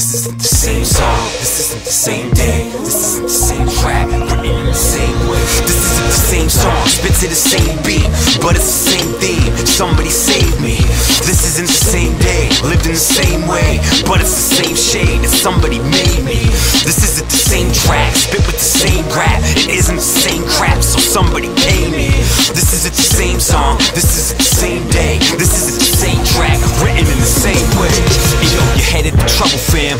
This isn't the same song, this isn't the same day, this isn't the same track, written in the same way. This isn't the same song, spit to the same beat, but it's the same theme, somebody save me. This isn't the same day, lived in the same way, but it's the same shade that somebody made me. This isn't the same track, spit with the same rap, it isn't the same crap, so somebody pay me. This isn't the same song, this isn't the same day, this isn't the same track, written in the same way. Yo, you're headed to trouble, fam.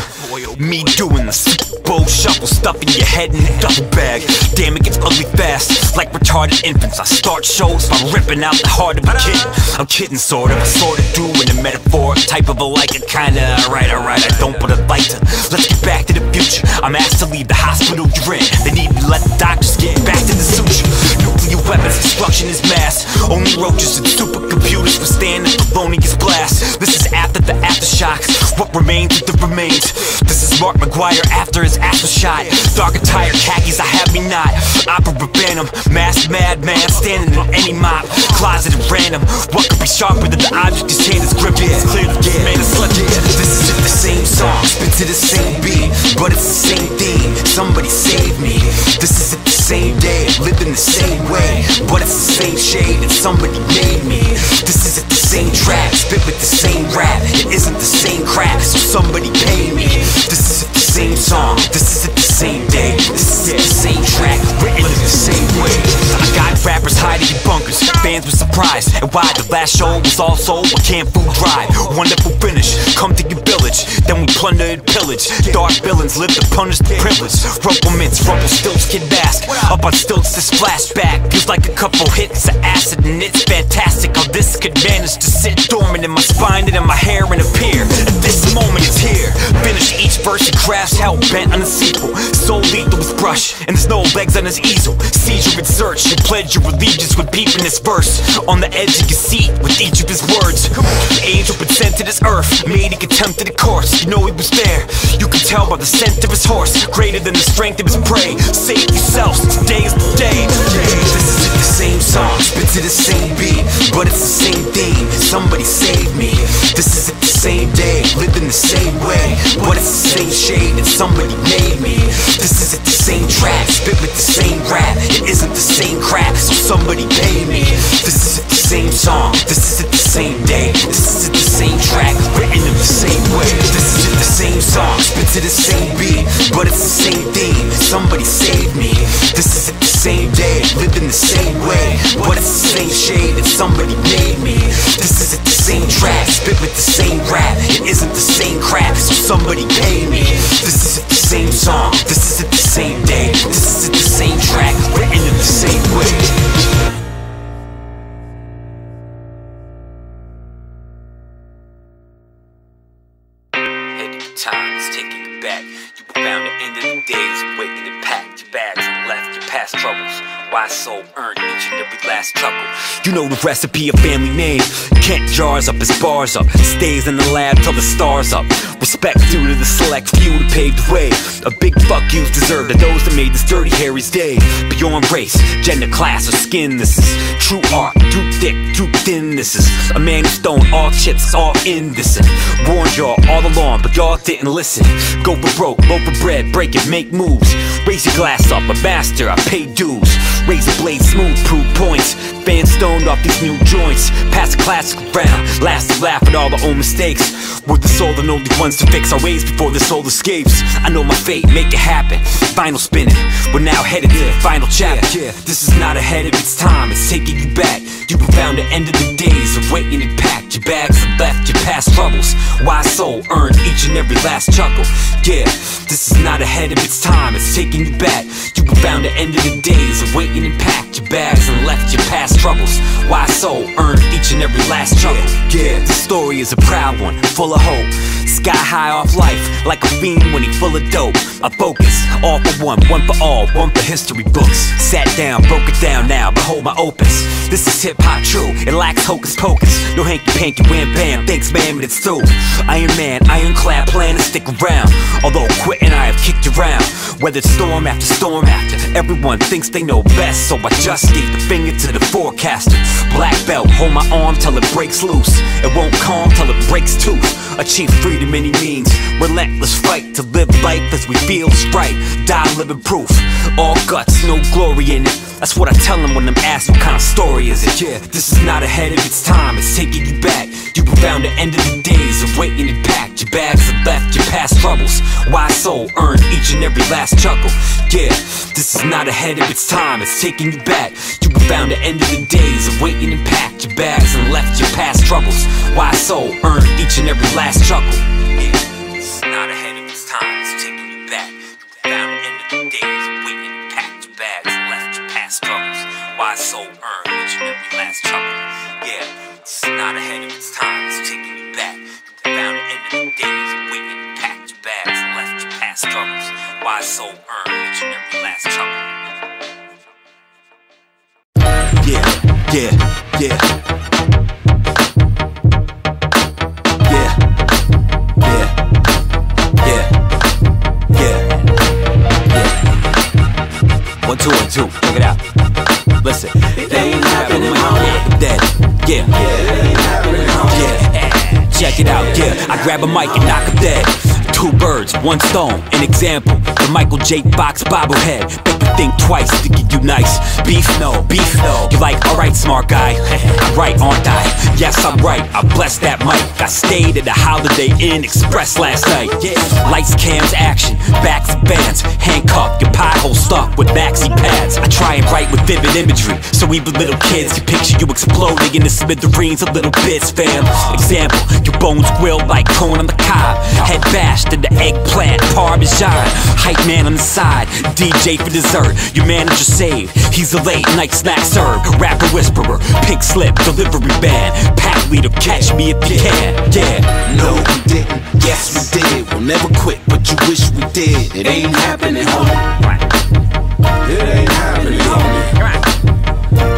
Me doing the Super Bowl shuffle, stuffing your head in a duffel bag. Damn, it gets ugly fast, like retarded infants. I start shows by ripping out the heart of a kid. I'm kidding, sort of, I sort of do in a metaphor, type of a like it, kinda. Alright, I don't, but I'd like to. Let's get back to the future. I'm asked to leave the hospital you're in. They need me, let the doctors get back to the suture. Nuclear weapons, destruction is mass. Only roaches and supercomputers withstand the felonious blast. This is after the aftershocks, what remains of the remains. This is Mark McGuire after his ass was shot. Dark attire, khakis, I have me not. Opera Phantom, masked madman, standing in any mop, closet at random. What could be sharper than the object his hand is gripping? It's clear the game ain't a sludge. This isn't the same song, spit to the same beat, but it's the same theme, somebody save me. This isn't the same day, lived in the same way, but it's the same shade that somebody made me. This isn't the same track, spit with the same rap, it isn't the same crap, so somebody pay me. This isn't the same song, this isn't the same day, this isn't the same track, written in the same way. I got rappers hiding in bunkers, fans were surprised at why the last show was all sold on Camp Food Drive. Wonderful finish, come to your village, then we plunder and pillage. Dark villains live to punish the privilege. Rumble mints, rumble stilts, Kid Bask, up on stilts this flashback. Feels like a couple hits of acid and it's fantastic how this could manage to sit dormant in my spine and in my hair and appear. At this moment it's here. Finish each verse and crafts hell-bent on the sequel. So lethal with brush, and there's no legs on his easel. Seizure and search, and pledge your allegiance with peeping this verse. On the edge of your seat with each of his words. Angel been sent to this earth, made in contempt of the course. You know he was there, you can tell by the scent of his horse. Greater than the strength of his prey. Save yourselves, today is the day. This isn't the same song, spit to the same beat, but it's the same theme, somebody save me. This isn't the same day, lived in the same way, but it's the same shade that somebody made me. This isn't the same track, spit with the same rap, it isn't the same crap, so somebody pay me. This isn't the same song, this isn't the same day, this isn't the same track, written in the same way. This isn't the same song, spit to the same beat, but it's the same theme, somebody save me. This isn't the same day, lived in the same way, but it's the same shade that somebody made me. This isn't the same track, spit with the same rap, it isn't the same crap, so somebody pay me. This isn't the same song, this isn't the same day, this isn't the same track, written in the same way. Time is taking you back. You were bound to end of the days, waiting to pack your bags and left your past troubles. Why so earned each and every last chuckle? You know the recipe of family name. Kent jars up his bars up, stays in the lab till the stars up. Respect due to the select few who paved the way. A big fuck you's deserved to those that made this dirty Harry's day. Beyond race, gender, class, or skin, this is true art. Too thick, too thin, this is a man of stone, all chips, all in this. Warned y'all all along, but y'all didn't listen. Go for broke, loaf for bread, break it, make moves. Raise your glass up, a master, I pay dues. Razor blade smooth, proof points. Fans stoned off these new joints. Pass the classic round, last laugh at all the old mistakes. We're the sole and only ones to fix our ways before the soul escapes. I know my fate, make it happen. Final spinning, we're now headed to the final chapter. This is not ahead of its time, it's taking you back. You were found the end of the days of waiting and packed your bags and left your past troubles. Why so earned each and every last chuckle? Yeah, this is not ahead of its time, it's taking you back. You were found the end of the days of waiting and packed your bags and left your past troubles. Why so earned each and every last chuckle? Yeah, the story is a proud one, full of hope. Sky high off life, like a fiend when he full of dope. I focus, all for one, one for all, one for history books. Sat down, broke it down now, behold my opus. This is hip hop true, it lacks hocus pocus. No hanky panky wham bam, thanks man, but it's through. Iron Man, ironclad plan to stick around. Although quitting I have kicked around. Whether it's storm after storm after, everyone thinks they know best, so I just gave the finger to the force. forecaster. Black belt, hold my arm till it breaks loose. It won't calm till it breaks tooth. Achieve freedom any means. Relentless fight to live life as we feel is right. Die living proof. All guts, no glory in it. That's what I tell them when I'm asked what kind of story is it. Yeah, this is not ahead of its time, it's taking you back. You were bound to end of the days of waiting to pack. Your bags are left, your past troubles. Wise soul earned each and every last chuckle. Yeah, this is not ahead of its time, it's taking you back. You were bound to end of the days of waiting to pack. Your bags and left, your past troubles. Wise soul earned each and every last chuckle. Yeah, this is not ahead of its time, it's taking you back. You were bound to end of the days of waiting to pack. Your bags and left, your past troubles. Wise soul earned each and every last chuckle. Yeah. It's not ahead of its time, it's taking you back. You're bound to end of the days of waiting to pack your bags and left your past troubles. Why so earned each and every last trouble? Yeah, yeah, yeah. Yeah, yeah, yeah, yeah, yeah. 1, 2, 1, 2, check it out. Listen, it ain't happening home, dead. Yeah, yeah, check it out, yeah. I grab a mic and knock him dead. 2 birds, 1 stone, an example. The Michael J. Fox bobblehead. Make you think twice, thinking you nice. Beef, no, beef, no. You're like, alright, smart guy. I'm right, aren't I? Yes, I'm right, I blessed that mic. I stayed at the Holiday Inn Express last night. Lights, cams, action, backs, bands. Handcuffed, your pothole stuffed with maxi pads. I try and write with vivid imagery, so even little kids can picture you exploding into smithereens of little bits, fam. Example, your bones grilled like corn on the cob. Head bashed to the eggplant, parmesan. Hype man on the side, DJ for dessert. Your manager saved, he's a late night snack served. Rapper whisperer, pink slip, delivery band. Pack leader, catch me if you can. Yeah. No we didn't, yes we did. We'll never quit, but you wish we did. It ain't happening, homie. It ain't happening, homie.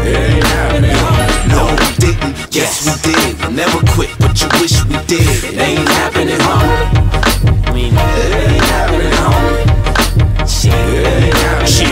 It ain't happening, homie. No we didn't, yes we did. We'll never quit, but you wish we did. It ain't happening, homie. It ain't happening, homie. Shit, it ain't happening, homie.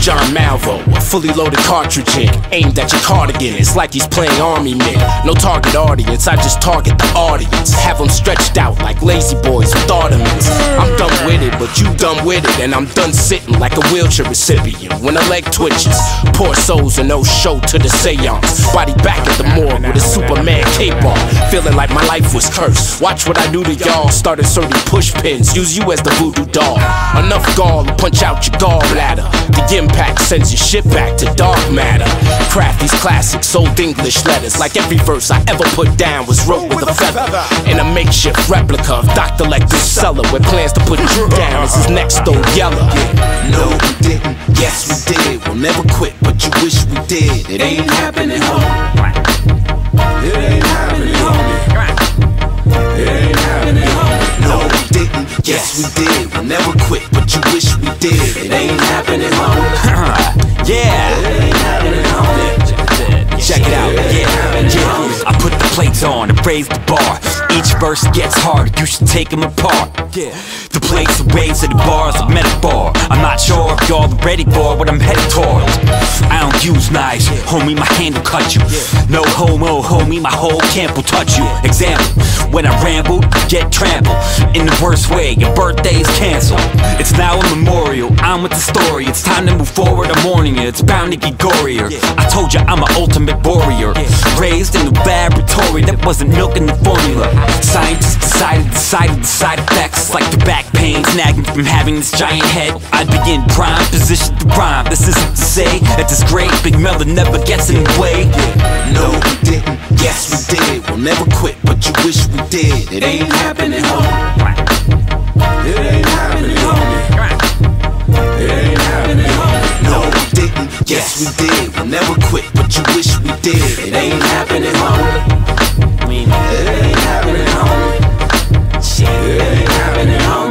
John Malvo, a fully loaded cartridge in, aimed at your cardigan, it's like he's playing army men. No target audience, I just target the audience. Have them stretched out like lazy boys with ornaments. I'm done with it, but you done with it, and I'm done sitting like a wheelchair recipient when a leg twitches. Poor souls are no show to the seance. Body back at the morgue with a Superman cape on, feeling like my life was cursed. Watch what I do to y'all, start inserting push pins, use you as the voodoo doll. Enough gall to punch out your gallbladder. The impact sends your shit back to dark matter. Craft these classics, old English letters. Like every verse I ever put down was wrote with a feather. In a makeshift replica of Dr. Lecter's cellar, with plans to put you down as his next old yeller. Yeah. No we didn't, yes we did. We'll never quit, but you wish we did. It ain't happening, homie. It ain't happening, homie. It ain't happening, homie. No we didn't, yes we did. We'll never quit, but you wish we did. It ain't happening, homie. Yeah, it ain't happening, homie. Check it out, yeah. I put the plates on and raise the bar. Each verse gets harder, you should take them apart. Yeah. The plates and waves of the bars are metaphor. I'm not sure if y'all are ready for what I'm headed towards. I don't use knives, homie, my hand will cut you. No homo, homie, my whole camp will touch you. Example, when I ramble, get trampled. In the worst way, your birthday's canceled. It's now a memorial, I'm with the story. It's time to move forward, I'm warning you, it's bound to get gorier. I told you I'm an ultimate warrior. Raised in the laboratory that wasn't milking the formula. Scientists decided the side effects, like the back pains nagging from having this giant head. I'd be in prime position to rhyme. This isn't to say that this great big melon never gets in the way. No we didn't, yes we did. We'll never quit, but you wish we did. It ain't happening, homie. It ain't happening, homie. It ain't happening, homie. No we didn't, yes we did. We'll never quit, but you wish we did. It ain't happening, homie. It ain't happening, homie. Shit, it ain't happening, homie.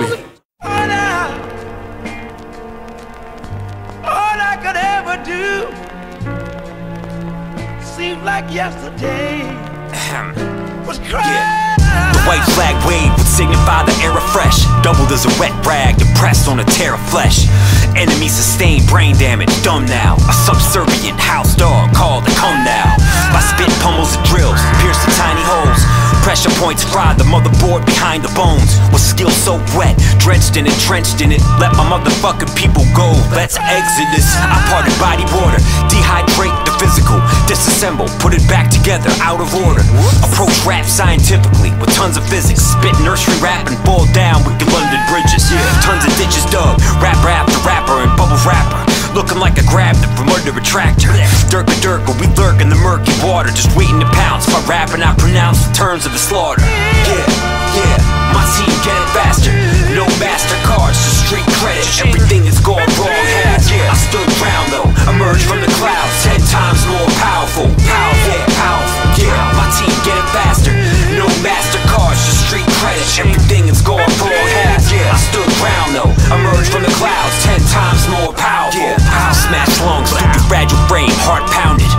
All I could ever do seemed like yesterday was crazy. Yeah. The white flag wave would signify the air afresh, doubled as a wet rag depressed on a tear of flesh. Enemy sustained brain damage, dumb now. A subservient house dog called the come. Pressure points fried, the motherboard behind the bones. With skill so wet, drenched in it, trenched in it. Let my motherfucking people go, let's exit this. I parted body water, dehydrate the physical, disassemble, put it back together, out of order. Approach rap scientifically, with tons of physics. Spit nursery rap and fall down with your London bridges. Tons of ditches dug, rapper after rapper and bubble wrapper. Looking like I grabbed it from under a tractor. Dirk, we lurk in the murky water, just waiting to pounce. By rapping, I pronounce the terms of the slaughter. Yeah, my team get it faster. No MasterCards, just straight credit. Everything that's gone wrong has. I stood round though, emerged from the clouds, 10 times more powerful. Yeah, my team get it faster. No MasterCards, just straight credit. Everything that's gone wrong has. I stood round though, emerged from the clouds, 10 times more powerful. Smash lungs through the fragile frame, heart pounded.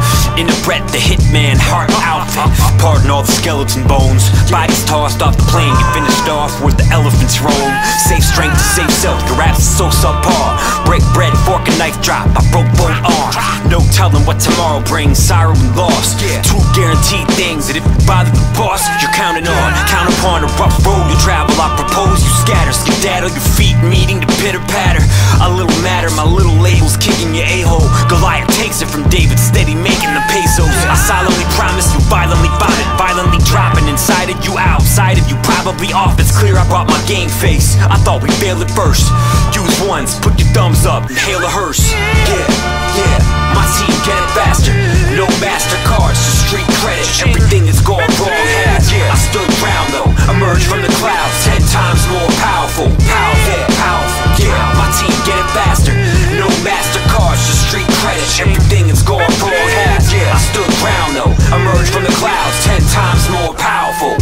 In the breath, the hitman heart outfit. Pardon all the skeleton bones. Bodies tossed off the plane, you finished off where the elephants roam. Save strength to save self, your raps are so subpar. Break bread, fork and knife drop, I broke both arms. No telling what tomorrow brings, sorrow and loss. Two guaranteed things that if you bother the boss, you're counting on. Count upon a rough road you travel, I propose you scatter. Skedaddle your feet, meeting the pitter patter. A little matter, my little labels kicking your a-hole. Goliath takes it from David, steady making the pesos. I solemnly promise you violently found it, violently dropping inside of you, outside of you, probably off. It's clear I brought my game face. I thought we failed at first. Use once, put your thumbs up, inhale a hearse. Yeah, my team get it faster. No MasterCards, just straight credit. Everything that's gone wrong has. I stood round though, emerged from the clouds, 10 times more powerful. Yeah, my team get it faster. No MasterCards, just straight credit. Everything that's gone wrong has. I stood round though, emerged from the clouds, 10 times more powerful.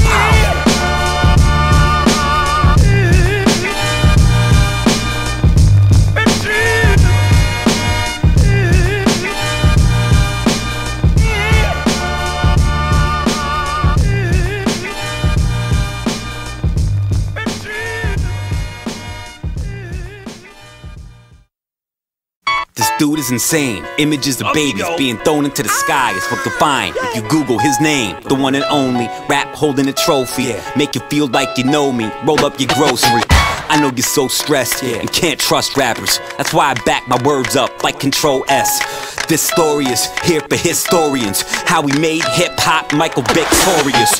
Dude is insane. Images of babies being thrown into the sky is what you'll find if you Google his name. The one and only rap holding a trophy. Make you feel like you know me. Roll up your grocery. I know you're so stressed and can't trust rappers. That's why I back my words up like Control S. This story is here for historians. How we made hip-hop Michael victorious.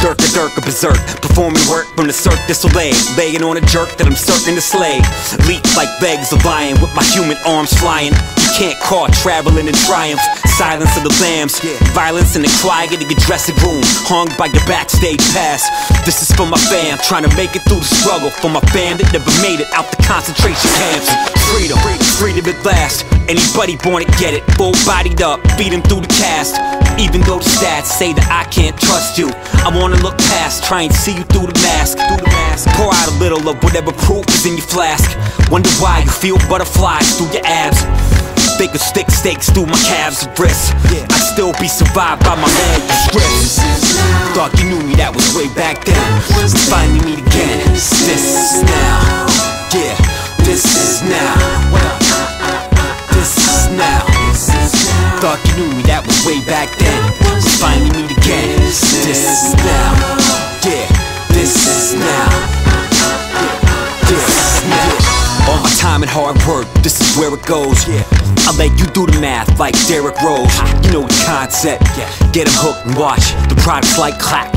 Dirk a berserk, performing work from the Cirque du Soleil. Laying on a jerk that I'm certain to slay. Leap like legs of lion with my human arms flying. You can't call traveling in triumph. Silence of the lambs, violence in the quiet of your dressing room. Hung by your backstage pass. This is for my fam, trying to make it through the struggle. For my fam that never made it out the concentration camps. Freedom at last. Anybody born to get it, full bodied up, beat him through the cast. Even though the stats say that I can't trust you, I wanna look past, try and see you through the mask. Pour out a little of whatever proof is in your flask. Wonder why you feel butterflies through your abs. They could stick stakes through my calves and wrists. I'd still be survived by my manuscripts. Thought you knew me, that was way back then. We finally meet again. This is now. Yeah, this is now. Now, thought you knew me, that was way back then. We finally meet again. This is now. Yeah, this is now. This is now. All my time and hard work, this is where it goes. I let you do the math like Derrick Rose. You know the concept. Get them hooked and watch the products like clack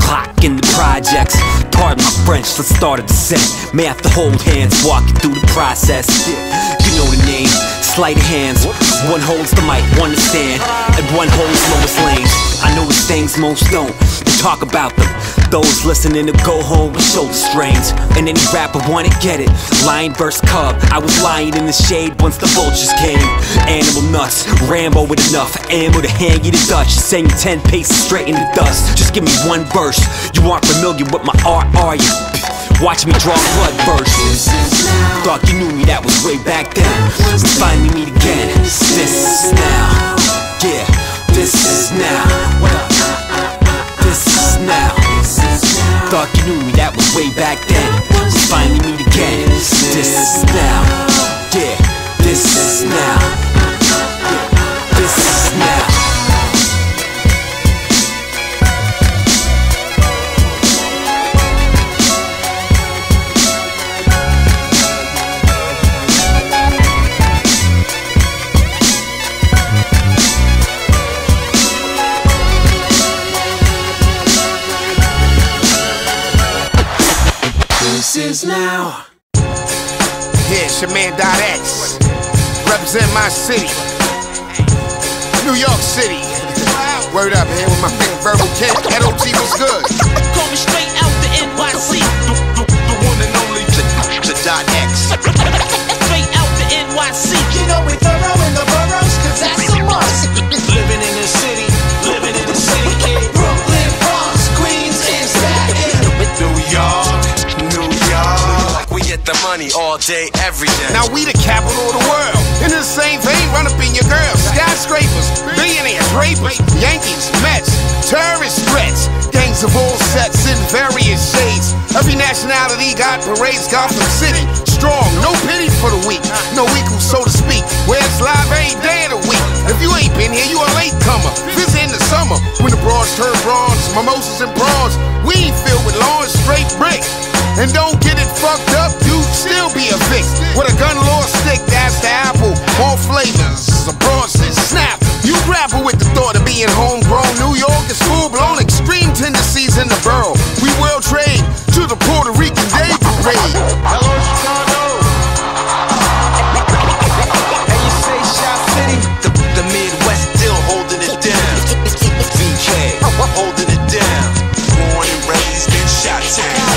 in the projects. Pardon my French, let's start a descent. May have to hold hands, walking through the process. You know the name, sleight of hands. One holds the mic, one to stand, and one holds Lois Lane. I know it's things most don't, you talk about them. Those listening to go home with shoulder strains. And any rapper wanna get it, lion versus cub. I was lying in the shade once the vultures came. Animal nuts, Rambo with enough ammo to hand you the Dutch. Sang 10 paces straight in the dust, just give me one verse. You aren't familiar with my art, are you? Watch me draw blood verses. Thought you knew me, that was way back then. We finally meet again. This is now. Yeah, this is now. This is now. Thought you knew me, that was way back then. We finally meet again. This is now. Yeah, this is now. This is now. Here's your man .X. Represent my city, New York City. Word up, here with my nigga Verbal Kent. Ed O.G was good. Call me straight out the NYC. The one and only the .X. Straight out the NYC. You know we thorough in the boroughs, 'cause that's the must. Living in the city, living in the city, kid. Brooklyn, Bronx, Queens, and Staten. New York, New York. Like we get the money all day, every day. Now we the capital of the world. In the same vein, run up in your girls. Skyscrapers, billionaires, rapists, Yankees, Mets, terrorist threats. Gangs of all sets in various shades. Every nationality got parades, Gotham City. Strong, no pity for the weak, no equal, so to speak. Where it's live every day of the week. If you ain't been here, you a latecomer. Visit in the summer, when the broads turn bronze, mimosas and bronze. We ain't filled with lawn, straight brick. And don't get it fucked up, you'd still be a vic. With a gun law stick, that's the apple. All flavors, a bronze and snap. You grapple with the thought of being homegrown. New York is full-blown, extreme tendencies in the borough. We will trade to the Puerto Rican Day Parade. Hello, Chicago. And you say Shop City? The Midwest still holding it down. VK, holding it down. Born and raised in Chi-Town.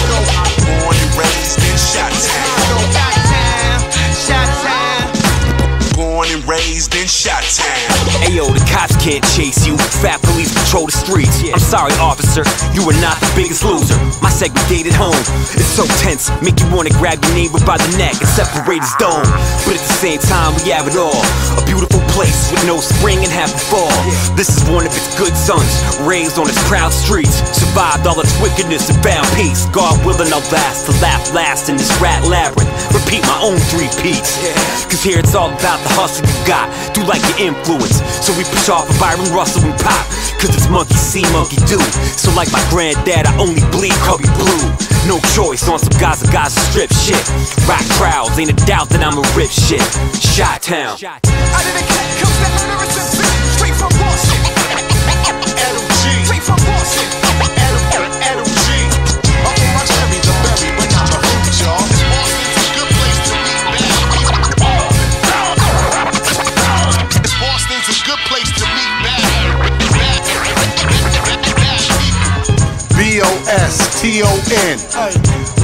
Raised in Chi-Town. Ayo, the cops can't chase you. Fat police patrol the streets. I'm sorry, officer, you are not the biggest loser. My segregated home is so tense, make you wanna grab your neighbor by the neck and separate his dome. But at the same time, we have it all. A beautiful place with no spring and half a fall. This is one of its good sons, raised on its proud streets. Survived all its wickedness and found peace. God willing, I'll last to laugh last in this rat labyrinth. Repeat my own three-peats. 'Cause here it's all about the hustle you got. Do like the influence. So we push off of Byron Russell and pop. 'Cause it's monkey see, monkey do. So like my granddad, I only bleed Cubby Blue. No choice on some Gaza strip shit. Rock crowds, ain't a doubt that I'ma rip shit. Chi-Town. Out of the cat comes that murderous MC. Straight from Boston. L.O.G. Straight from Boston. L.O.G. Up on my cherry, the berry, but not the fruit, y'all. B-O-S-T-O-N.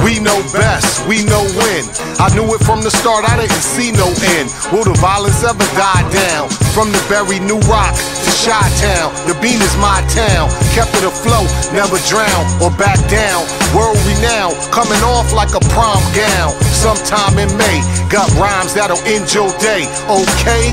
We know best, we know when. I knew it from the start, I didn't see no end. Will the violence ever die down? From the very New Rock to Chi-Town, the bean is my town. Kept it afloat, never drown or back down. World renowned, coming off like a prom gown. Sometime in May, got rhymes that'll end your day. Okay?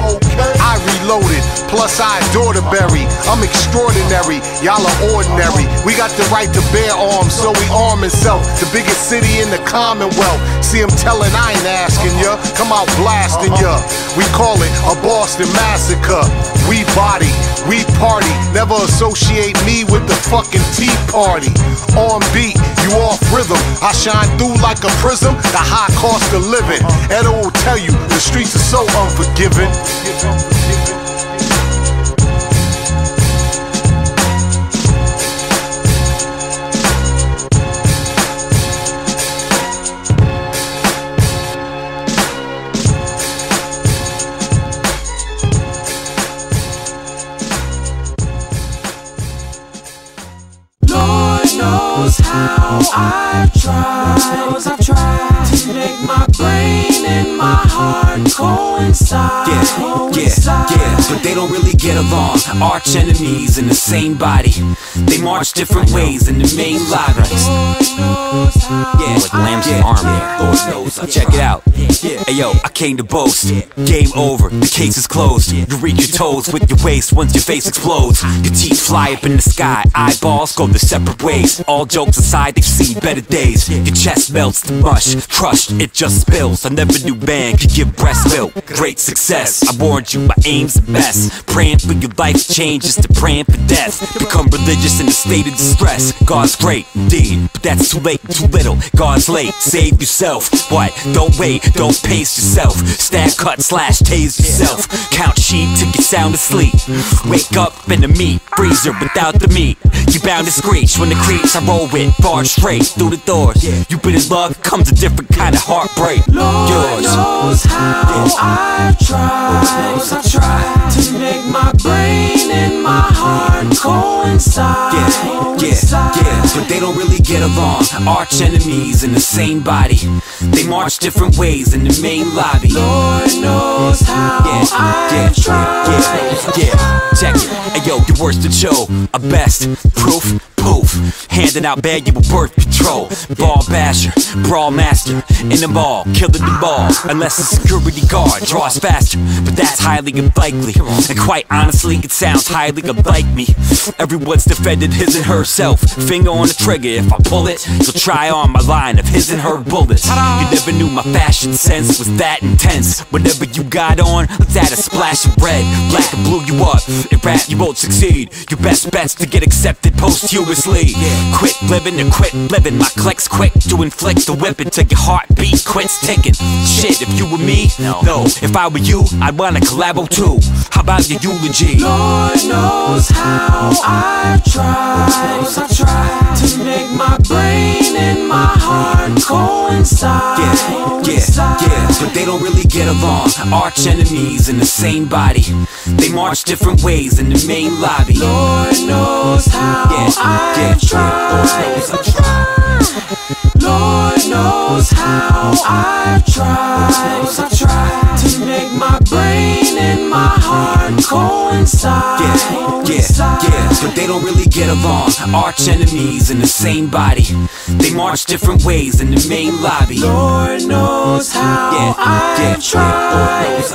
I reloaded, plus I adore the berry. I'm extraordinary, y'all are ordinary. We got the right to bear arms, so we arm himself. The biggest city in the Commonwealth. See him telling, I ain't asking ya. Come out blasting ya. We call it a Boston massacre. We body, we party. Never associate me with the fucking Tea Party. On beat, you off rhythm. I shine through like a prism. The high cost of living. Edo will tell you the streets are so unforgiving. How I've tried to make my brain and my heart coincide. Yeah, but they don't really get along. Arch enemies in the same body. They march different ways in the main libraries. Yeah, with lambs and armor. Lord knows I check it out. Ayo, I came to boast. Game over, the case is closed. You reach your toes with your waist once your face explodes. Your teeth fly up in the sky. Eyeballs go their separate ways. All jokes aside, they've seen better days. Your chest melts to mush, crushed, it just spills. I never a new band could give breast milk great success. I warned you, my aim's the best. Praying for your life's change is to praying for death. Become religious in a state of distress. God's great indeed, but that's too late, too little. God's late, save yourself. What? Don't wait, don't pace yourself. Stab, cut, slash, tase yourself. Count sheep till you sound asleep. Wake up in the meat freezer without the meat. You bound to screech when the creeps I roll with barge straight through the doors. You been in love, comes a different kind of heartbreak. Lord yours knows how I've tried. I tried to make my brain and my heart coincide. But they don't really get along. Arch enemies in the same body. They march different ways in the main lobby. Lord knows how I've tried. Check it. Ayo, you're worse than Joe. A best proof. Poof. Handing out valuable birth control. Ball basher, brawl master. In the mall, killing the ball. Unless a security guard draws faster. But that's highly unlikely. And quite honestly, it sounds highly unlike me. Everyone's defended his and herself. Finger on the trigger if I pull it. So try on my line of his and her bullets. You never knew my fashion sense was that intense. Whatever you got on, let's add a splash of red. Black and blue you up. In rap, you won't succeed. Your best bet's to get accepted posthumously. Quit living and quit living. My click's quick to inflict the whipping till your heartbeat quits ticking. Shit, if you were me, no. If I were you, I'd wanna collabo too. How about your eulogy? Lord knows how I've tried. I tried to make my brain and my heart coincide. But they don't really get along. Arch enemies in the same body. They march different ways in the main lobby. Lord knows how I've tried. Lord knows how I've tried. I tried to make my brain and my heart coincide. But they don't really get along. Arch enemies in the same body. They march different ways in the main lobby. Lord knows how I've tried.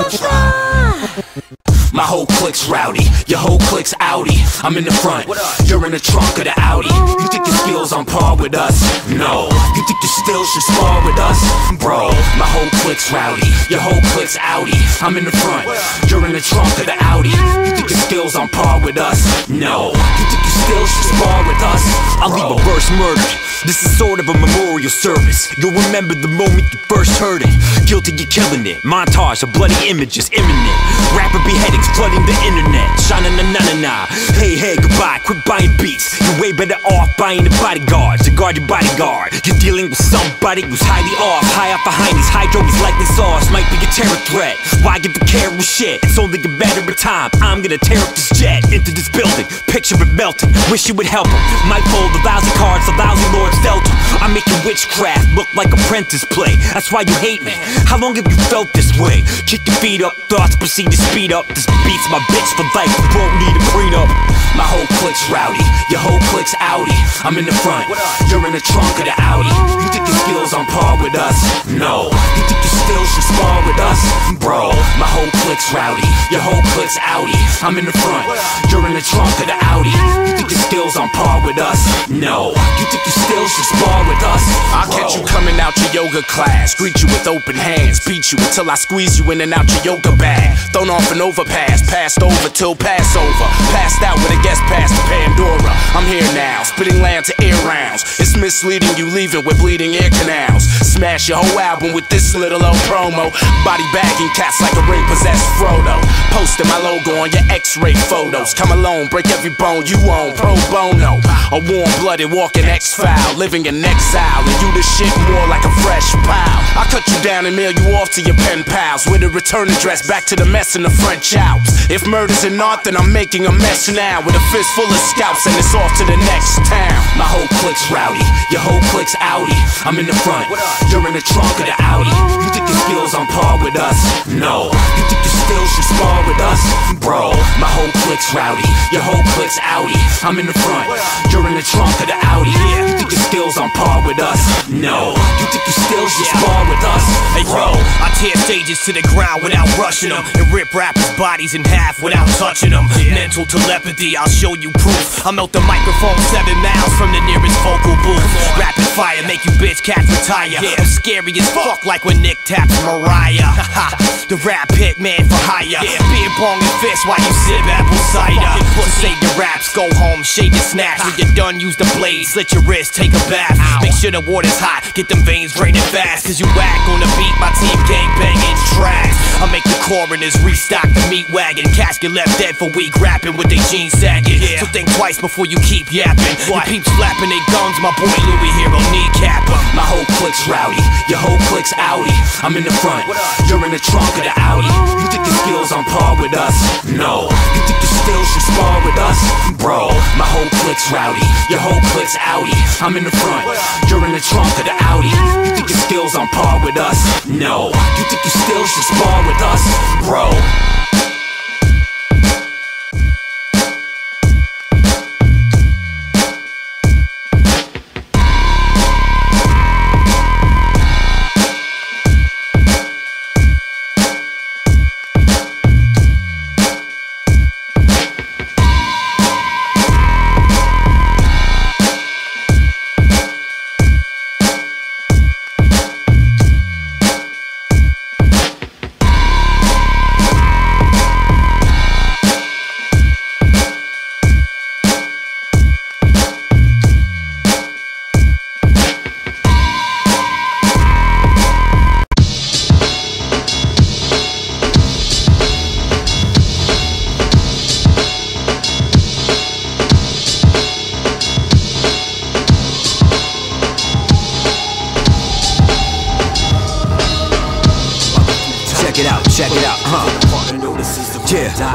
My whole clique's rowdy, your whole clique's outie. I'm in the front, you're in the trunk of the Audi. You think your skills on par with us? No. You think you still should spar with us? Bro, my whole clique's rowdy, your whole clique's outie. I'm in the front, you're in the trunk of the Audi. You think your skills on par with us? No. You think you still should spar with us? I'll leave a verse murdered. This is sort of a memorial service. You'll remember the moment you first heard it. Guilty, you're killing it. Montage of bloody images, imminent. Rapper beheadings flooding the internet. Shining na na na na. Hey, hey, goodbye, quit buying beats. You're way better off buying the bodyguards to guard your bodyguard. You're dealing with somebody who's highly off. High off behind these hydro is likely sauce. Might be a terror threat. Why give a care of shit? It's only a matter of time. I'm gonna tear up this jet into this building. Picture it melting. Wish you would help him. Might fold the lousy cards, the lousy lord. I'm making witchcraft look like apprentice play. That's why you hate me. How long have you felt this way? Kick your feet up, thoughts proceed to speed up. This beat's my bitch for life, you won't need a prenup. My whole clique's rowdy, your whole clique's outie. I'm in the front, you're in the trunk of the Audi. You think your skills on par with us? No. You think you still should spar with us? Bro, my whole clique's rowdy, your whole clique's outie. I'm in the front, you're in the trunk of the Audi. You think your skills on par with us? No. You think you still should spar with us? I'll catch you coming out your yoga class, greet you with open hands, beat you until I squeeze you in and out your yoga bag. Thrown off an overpass, passed over till Passover. Passed out with a guest pass to Pandora. I'm here now, spitting land to air rounds. It's misleading you leaving with bleeding ear canals. Smash your whole album with this little old promo. Body bagging cats like a ring possessed Frodo. Posting my logo on your x-ray photos. Come alone, break every bone you own, pro bono. A warm-blooded walking X-File. Living in exile, and you the shit more like a fresh pile. I cut you down and mail you off to your pen pals with a return address back to the mess in the French Alps. If murder's an art, then I'm making a mess now with a fist full of scalps, and it's off to the next town. My whole clique's rowdy, your whole clique's outie. I'm in the front, you're in the trunk of the Audi. You think your skills on par with us? No. You think you still should spar with us? Bro, my whole clique's rowdy, your whole clique's outie. I'm in the front, you're in the trunk of the Audi. You think your skills on par with us? No. You think you still should spar with us? Hey, bro, I tear stages to the ground without rushing them, and rip rappers' bodies in half without touching them. Mental telepathy, I'll show you proof. I melt the microphone 7 miles from the nearest vocal booth. Rapid fire, make you bitch cats retire. I'm scary as fuck, like when Nick taps Mariah. The rap hit man for hire. Beer bong and fist while you sip apple cider. Say your raps, go home, shake your snaps. When you're done, use the blade, slit your wrist, take a bath. Make sure the water's hot, get them veins draining fast. Cause you whack on the beat, my team gang banging tracks. I make the coroners restock the meat wagon. Casket left dead for weak rapping with their jeans sagging. So think twice before you keep yapping. Your peeps flapping their guns, my boy Louis here on kneecap. My whole clique's rowdy, your whole clique's outie. I'm in the front, you're in the trunk of the Audi. You think your skills on par with us? No. You think your skills should spar with us? Bro, my whole clique's rowdy, your whole clique's outie. I'm in the front, you're in the trunk of the Audi. You think your skills on par with us? No. You think your skills should spar with us? Bro.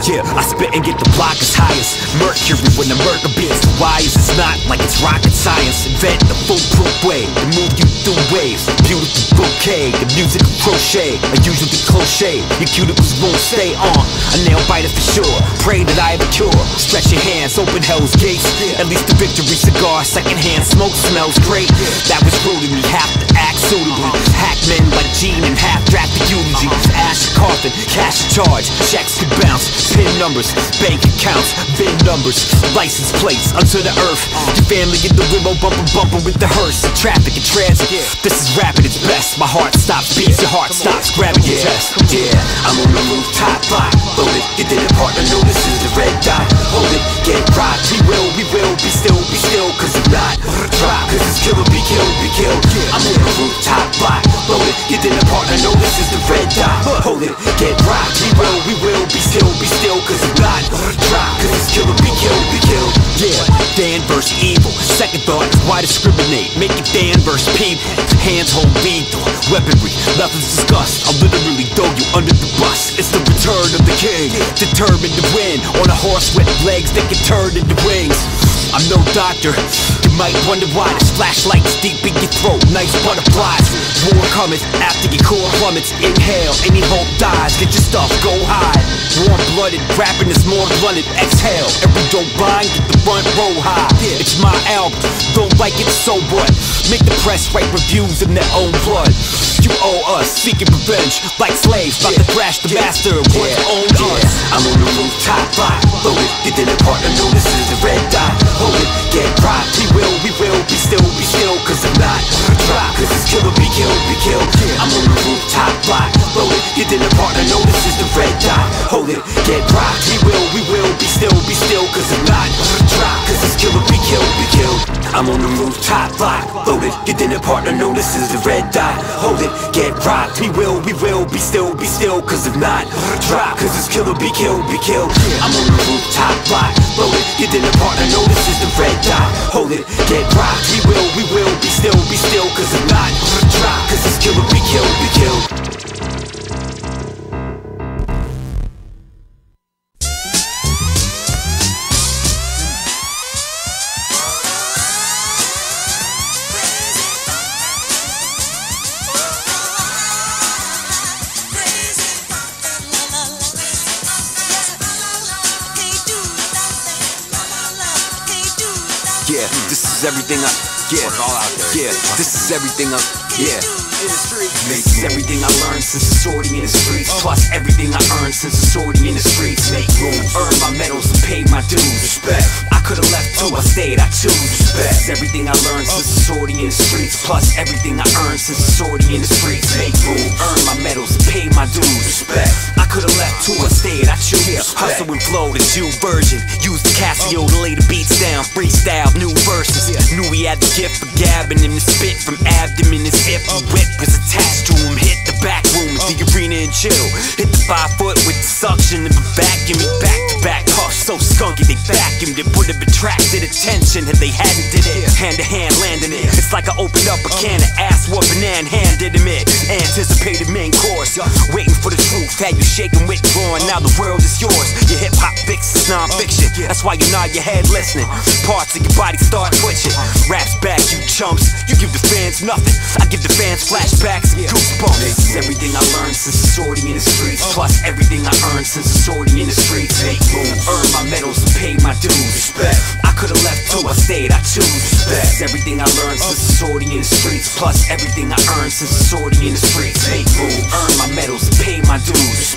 I spit and get the block as high as mercury when the murder beats the wires. It's not like it's rocket science. Invent a foolproof way to move you through waves. Beautiful bouquet, the music of crochet. I usually cliche, your cuticles won't stay on. A nail biter for sure, pray that I have a cure. Stretch your hands, open hell's gates. At least the victory cigar, secondhand smoke smells great. That was rude to me, have to act suitably. Hackmen like Gene and half-draft the eulogy. Ash a coffin, cash a charge, checks could bounce. Pin numbers, bank accounts, VIN numbers, license plates unto the earth. Your family in the limo, bumping with the hearse. And traffic and transit, this is rap at its best. My heart stops beats, your heart stops grabbing your chest. I'm on the rooftop, block, load it, get in the apartment, no, this is the red dot. Hold it, get rocked, we will, be still, cause I'm not drop, cause it's killer, be killed. I'm on the rooftop, block, load it, get in the apartment, no, this is the red dot. Hold it, get rocked, we will, be still, cause I'm not drop, cause it's killer, be killed. Dan versus evil, second thought, why discriminate? Make it Dan versus people. Hands hold lethal, weaponry, nothing's discussed. I'll literally throw you under the bus. It's the return of the king, determined to win. On a horse with legs that can turn into wings. I'm no doctor, you might wonder why. This flashlight's deep in your throat, nice butterflies. War cometh after your core plummets. Inhale, any hope dies, get your stuff, go high. Warm-blooded, rapping is more blunted. Exhale, every dope line, get the front row high. It's my album, don't like it, so what? Make the press write reviews in their own blood. You owe us, seeking revenge, like slaves, about to thrash the master of what owned us. I'm on the rooftop, block, loaded, get in the partner, no, this is the red dot. Hold it, get rocked, we will, be still, cause I'm not drop, cause it's killer, be killed. I'm on the rooftop, block, loaded, get in the partner, no, this is the red dot. Hold it, get rocked, we will, be still, cause I'm not drop, cause it's killer, be killed. I'm on the rooftop, block, loaded, get in the partner, no, this is the red dot. Hold it, get rocked, we will, be still, cause I'm not drop, cause it's killer, be killed. I'm on the rooftop, block, loaded, get in the partner, no, this is the red dot. Hold it, get rocked, we will, be still, cause I'm not drop, cause it's killer, be killed. Everything up, all out there. This is everything up, This is everything I learned since the sortie in the streets. Plus everything I earned since the sortie in the streets. Make room, earn my medals and pay my dues. Respect. I could've left too, to a state I choose best. Everything I learned since it's already in the streets, plus everything I earned since it's already in the streets. Make moves, earn my medals, pay my dues. I could've left to a state I choose. Hustle and flow, the Jew version. Use the Casio to lay the beats down. Freestyle, new verses. Knew he had the gift for gabbing him to spit from abdomen. His hip whip was attached to him. Hit the back room of the arena and chill. Hit the 5 foot with the suction of a vacuum. And back to back hush, so skunky they vacuumed it. Would've attracted attention if they hadn't did it. Hand to hand landing it. It's like I opened up a can of ass whooping and handed him it. Anticipated main course, waiting for the truth. Had you shaking with withdrawing. Now the world is yours. Your hip hop fix is non-fiction. That's why you nod your head listening. Parts of your body start twitching. Raps back, you chumps. You give the fans nothing. I give the fans flashbacks and goosebumps. This is everything I learned since it's already in the streets, plus everything I earned since it's already in the streets. Make moves, earn my medals, and pay my dues. I could've left to a state I choose. That's everything I learned since it's already in the streets, plus everything I earned since it's already in the streets. Make moves, earn my medals, and pay my dues.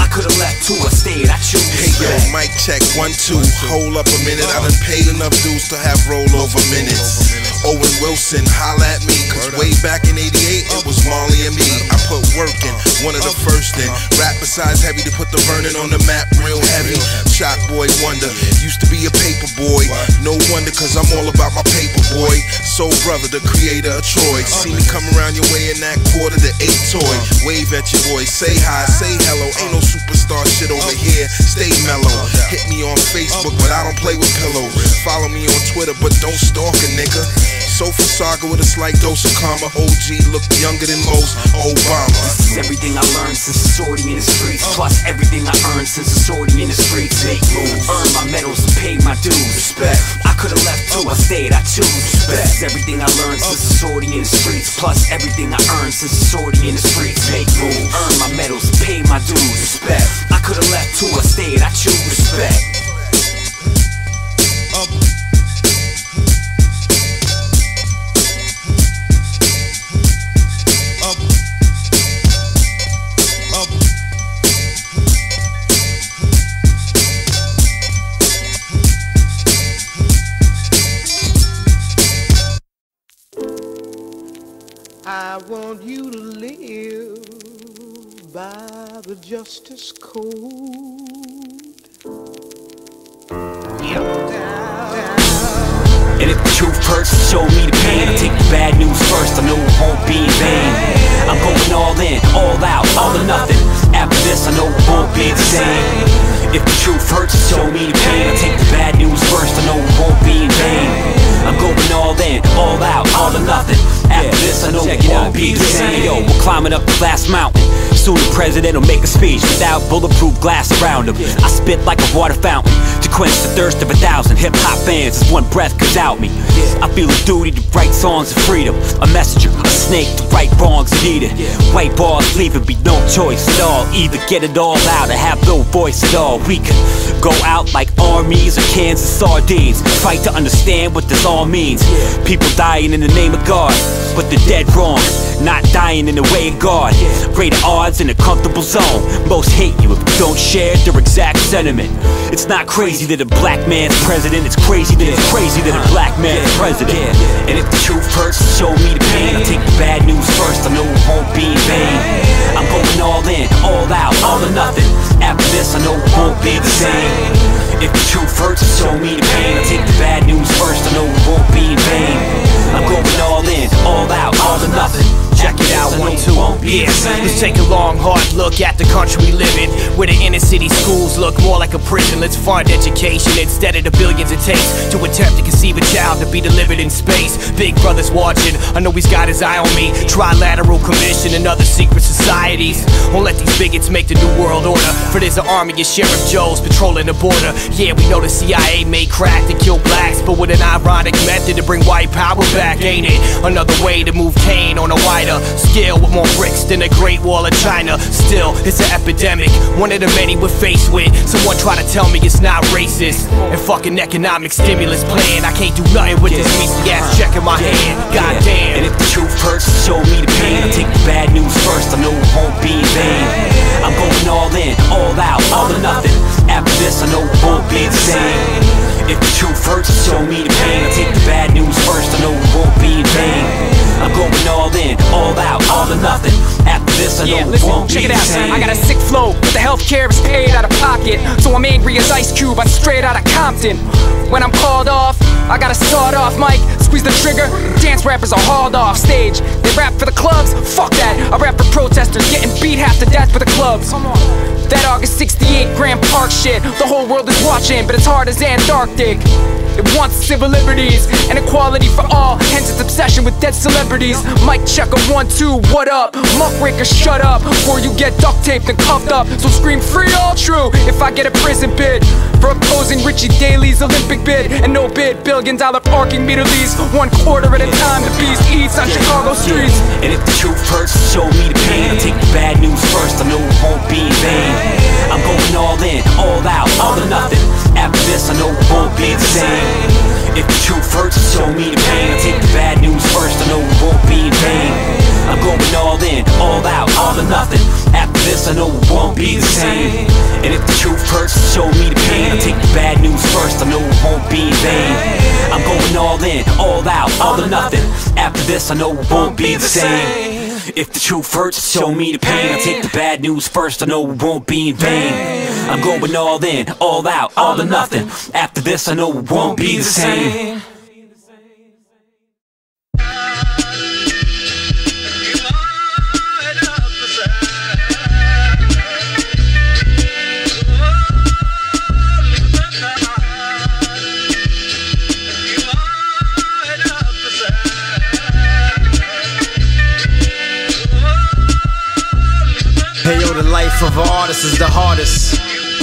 I could've left to a state I choose. Hey yo, mic check, 1, 2, hold up a minute. I done paid enough dues to have rollover minutes. Owen Wilson, holla at me, cause way back in 88 it was Marley and me. I put work in, one of the first in. Rap besides heavy to put the Vernon on the map real heavy. Shock boy wonder, used to be a paper boy. No wonder cause I'm all about my paper boy. Soul brother, the creator of Troy. See me come around your way in that quarter to 8 toy. Wave at your boy, say hi, say hello. Ain't no superstar shit over here, stay mellow. Hit me on Facebook but I don't play with pillow. Follow me on Twitter but don't stalk a nigga. Sofa saga with a slight dose of karma. OG look younger than most, Obama. This is everything I learned since it's already in the streets, plus everything I earned since it's already in the streets. Make moves, earn my medals, pay my dues. I could've left to a state I choose. This is everything I learned since it's already in the streets, plus everything I earned since it's already in the streets. Make moves, earn my medals, pay my dues. I could've left to a state I choose. I want you to live by the justice code. And if the truth hurts, show me the pain. I take the bad news first, I know it won't be in vain. I'm going all in, all out, all or nothing. After this, I know it won't be the same. If the truth hurts, show me the pain. I take the bad news first, I know it won't be in vain. I'm going all in, all out, all or nothing. After this, I know it won't be the same. Yo, we're climbing up the last mountain. Soon the president will make a speech without bulletproof glass around him. I spit like a water fountain to quench the thirst of 1,000 hip-hop fans as one breath could out me. I feel a duty to write songs of freedom, a messenger, a snake to right wrongs needed. White bars leave it, be no choice at all. Either get it all out or have no voice at all. We could go out like armies or cans of sardines, fight to understand what this all means. People dying in the name of God, but they're dead wrong, not dying in the way of God. Greater odds in a comfortable zone. Most hate you if you don't share their exact sentiment. It's not crazy that a black man's president. It's crazy that it's crazy that a black man's president. And if the truth hurts, show me the pain. I take the bad news first, I know it won't be in vain. I'm going all in, all out, all or nothing. After this, I know it won't be the same. If the truth hurts, show me the pain. I take the bad news first, I know it won't be in vain. I'm going all in, all out, all or nothing. Check it out, 1, 2, yeah. Let's take a long, hard look at the country we live in, where the inner city schools look more like a prison. Let's fund education instead of the billions it takes to attempt to conceive a child to be delivered in space. Big brother's watching, I know he's got his eye on me. Trilateral commission and other secret societies won't let these bigots make the new world order. For there's an army of Sheriff Joes patrolling the border. Yeah, we know the CIA made crack to kill blacks, but with an ironic method to bring white power back, ain't it? Another way to move Cain on a wider scale with more more bricks than the Great Wall of China. Still, it's an epidemic, one of the many we're faced with. Someone try to tell me it's not racist. And fucking economic stimulus plan, I can't do nothing with this weasty ass check in my hand. Goddamn. And if the truth hurts, show me the pain. I'll take the bad news first, I know it won't be in vain. I'm going all in, all out, all or nothing. After this, I know it won't be the same. If the truth hurts, show me the pain. I'll take the bad news first, I know it won't be in vain. I'm going all in, all out, all or nothing. After this, I know it won't be the same. Check it out, I got a sick flow, but the healthcare is paid out of pocket. So I'm angry as Ice Cube, I'm straight out of Compton. When I'm called off, I gotta start off mic, squeeze the trigger. Dance rappers are hauled off stage. They rap for the clubs, fuck that. I rap for protesters, getting beat half to death for the clubs. Come on. That August 68 Grand Park shit, the whole world is watching, but it's hard as Antarctic. It wants civil liberties and equality for all, hence its obsession with dead celebrities. Mic checker 1, 2, what up? Muckraker, shut up, or you get duct taped and cuffed up. So scream free all true if I get a prison bid for opposing Richie Daly's Olympic bid. And no bid, billion-dollar parking meter lease, 1/4 at a time. The beast eats on Chicago streets. And if the truth hurts, show me the pain. I'll take the bad news first, I know it won't be in vain. I'm going all in, all out, all or nothing. After this, I know it won't be the same. If the truth hurts, show me the pain. I'll take the bad news first, I know it won't be in vain. I'm going all in, all out, all or nothing. After this, I know it won't be the same. And if the truth hurts, show me the pain. I'll take the bad news first, I know it won't be in vain. I'm going all in, all out, all or nothing. After this, I know it won't be the same. If the truth hurts, show me the pain. I'll take the bad news first, I know it won't be in vain. I'm going all in, all out, all or nothing. After this, I know it won't be the same. Hey yo, the life of an artist is the hardest,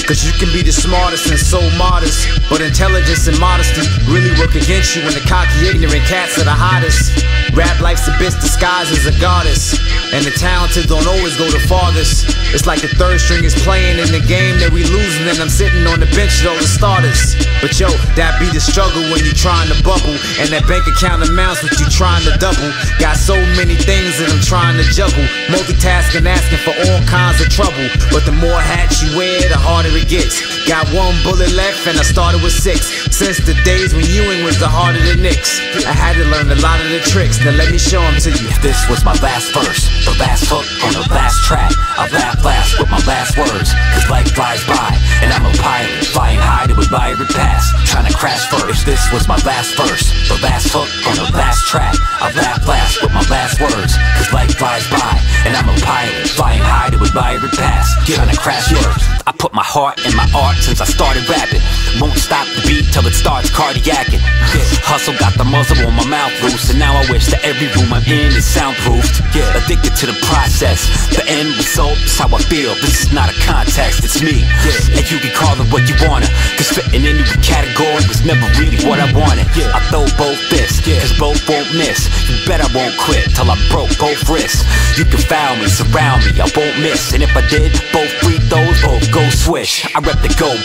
cause you can be the smartest and so modest, but intelligence and modesty really work against you when the cocky ignorant cats are the hottest. Rap life's a bitch disguised as a goddess, and the talented don't always go the farthest. It's like the third string is playing in the game that we losing, and I'm sitting on the bench with all the starters. But yo, that be the struggle when you trying to bubble, and that bank account amounts what you trying to double. Got so many things that I'm trying to juggle, multitasking, asking for all kinds of trouble. But the more hats you wear, the harder it gets. Got one bullet left and I started with 6. Since the days when Ewing was the heart of the Knicks, I had to learn a lot of the tricks. Now let me show them to you. If this was my last verse, the last hook on the last track, I laugh last with my last words, cause life flies by and I'm a pilot flying high to admire it past, trying to crash first. If this was my last verse, the last hook on the last track, I laugh last with my last words, cause life flies by and I'm a pilot flying high to admire it past, trying to crash first. I put my heart in my art since I started rapping. Won't stop the beat till it starts cardiacing. Yeah. Hustle got the muzzle on my mouth loose, and now I wish that every room I'm in is soundproofed. Yeah. Addicted to the process. The end result is how I feel. This is not a contest, it's me. Yeah. And you can call it what you wanna, cause fitting into a category was never really what I wanted. Yeah. I throw both fists, yeah, cause both won't miss. You bet I won't quit till I broke both wrists. You can foul me, surround me, I won't miss. And if I did, both free throws, both go swish. I rep the gold,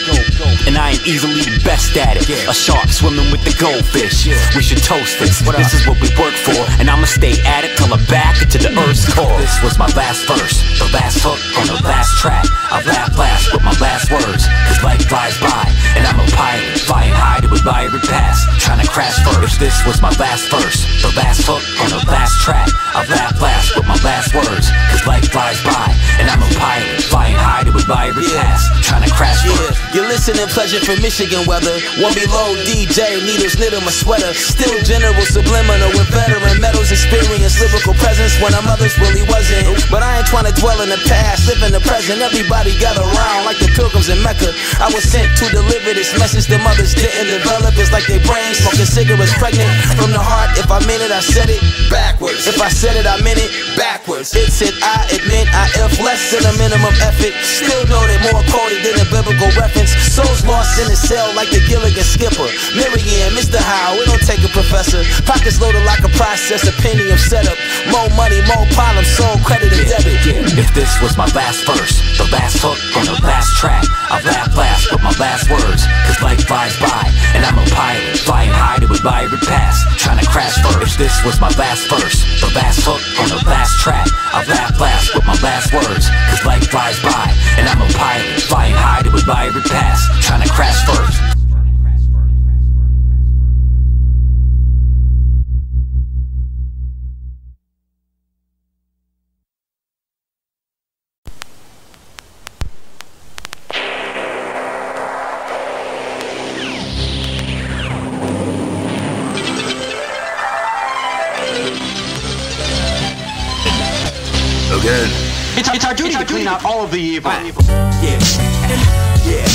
and I ain't easily the best at it. A shark swimming with the goldfish. We should toast this. This is what we work for, and I'ma stay at it till I'm back into the earth's core. This was my last verse, the last hook on the last track. I laugh last with my last words, cause life flies by, and I'm a pilot flying high to admire it past, trying to crash first. If this was my last verse, the last hook on the last track, I laugh last with my last words, cause life flies by, and I'm a pilot flying high to admire it past, trying to crash first. You're listening pleasure from Michigan weather. One below DJ, needles knitting my sweater. Still general, subliminal with veteran metals experience, lyrical presence when our mothers really wasn't. But I ain't trying to dwell in the past, live in the present. Everybody gather around like the pilgrims in Mecca. I was sent to deliver this message the mothers didn't develop. It's like they brains smoking cigarettes pregnant from the heart. If I meant it, I said it backwards. If I said it, I meant it backwards. It said I admit I F less than a minimum effort. still know they're more quoted than a biblical reference. Souls lost in a cell like the Gilligan Skipper. Marianne, Mr. Howe, it don't take a professor. Pockets loaded like a process, a penny of setup. More money, more problems, sold credit and debit. If this was my last verse, the last hook on the last track, I've laughed last with my last words. Cause life flies by, and I'm a pilot, flying high to a vibrant past, trying to crash first. If this was my last verse, the last hook on the last track, I've laughed last with my last words. Cause life flies by, and I'm a pilot, flying high to a vibrant past, trying to crash first. Not all of the evil. Yeah. Yeah.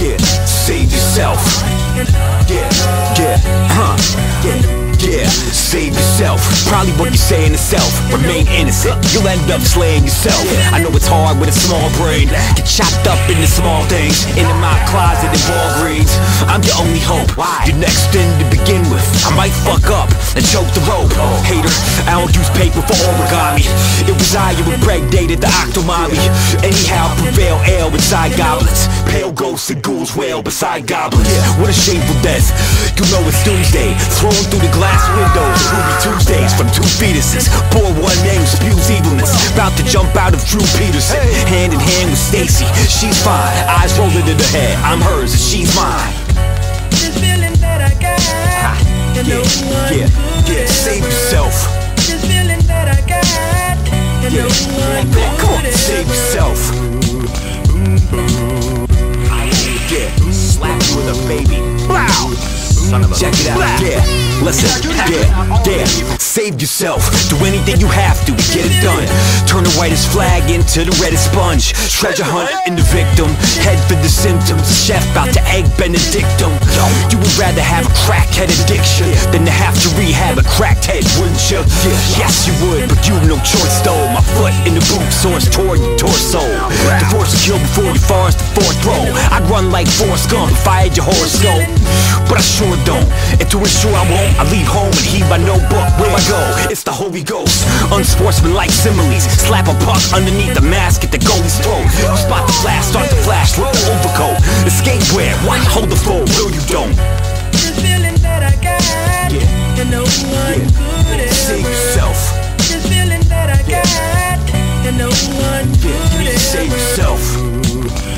Yeah. Save yourself. Yeah. Yeah. Huh. Yeah. Yeah, save yourself. Probably what you're saying to self. Remain innocent, you'll end up slaying yourself. I know it's hard with a small brain. Get chopped up into small things. Into my closet in Walgreens. I'm your only hope. Your next thing to begin with. I might fuck up and choke the rope. Hater, I don't use paper for origami. It was I who impregnated the octomami. Anyhow, prevail ale inside goblets. Pale ghosts and ghouls wail beside goblins. What a shameful death. You know it's doomsday. Thrown through the glass windows, ruby Tuesdays from two fetuses. Poor one name spews evilness. About to jump out of Drew Peterson. Hand in hand with Stacy. She's fine. Eyes rolling in her head. I'm hers and she's mine. This feeling that I got. And no one could ever. Save yourself. This feeling that I got. And no one could ever. Come on, save yourself. Slap you with a baby. Wow. Check it out, listen, save yourself, do anything you have to get it done. Turn the whitest flag into the reddest sponge. Treasure hunt in the victim, head for the symptoms. Chef bout to egg benedictum. You would rather have a crackhead addiction than to have to rehab a cracked head, wouldn't you? Yes you would, but you no choice though. My foot in the boot, source tore your torso. Divorce kill before you forest the fourth row. I'd run like Forrest Gump if I had your horoscope. But I sure don't, and to ensure I won't, I leave home and heed my notebook. Where I go, it's the Holy Ghost. Unsportsmanlike similes, slap a puck underneath the mask at the goalie's throat. You spot the flash, start the flash, look the overcoat. Escape where, why you hold the fold? No you don't. This feeling that I got, and no one could ever. Save yourself. This feeling that I got, and no one could ever. Save yourself.